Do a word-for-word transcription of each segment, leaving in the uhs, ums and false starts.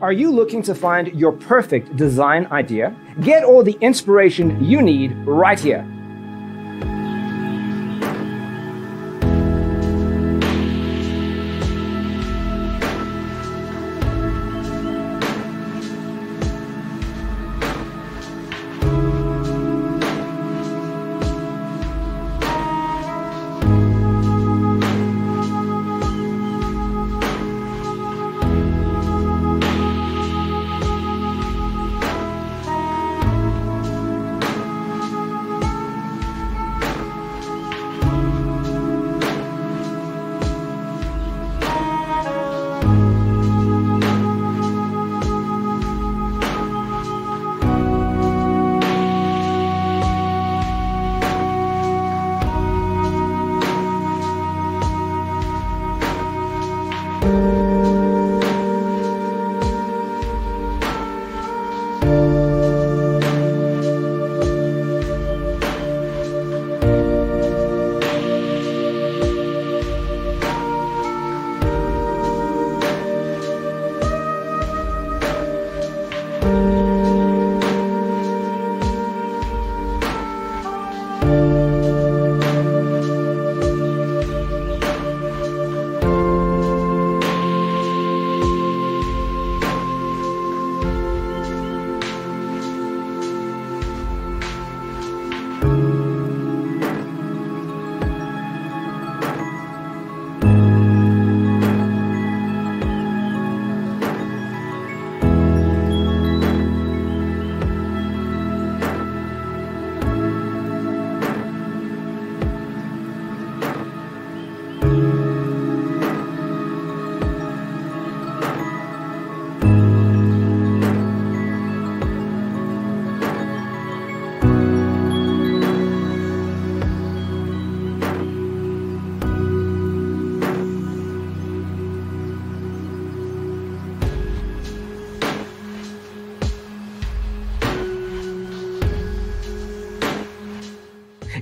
Are you looking to find your perfect design idea? Get all the inspiration you need right here.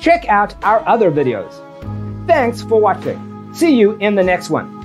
Check out our other videos. Thanks for watching. See you in the next one.